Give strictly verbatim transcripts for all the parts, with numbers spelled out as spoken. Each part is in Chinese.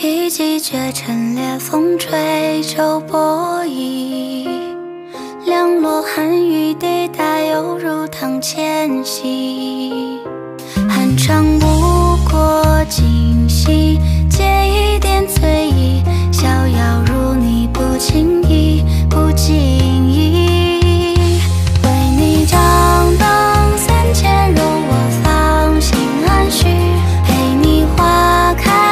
一骑绝尘裂，风吹皱波移。凉落寒雨地带，犹如堂前溪。寒长不过今夕，借一点醉意。逍遥如你，不轻易，不经意。为你掌灯三千柔，我方心安许。陪你花开。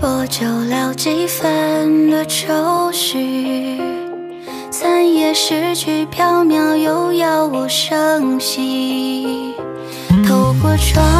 薄酒聊几分的愁绪，三夜诗句缥缈，又杳无声息。透过窗。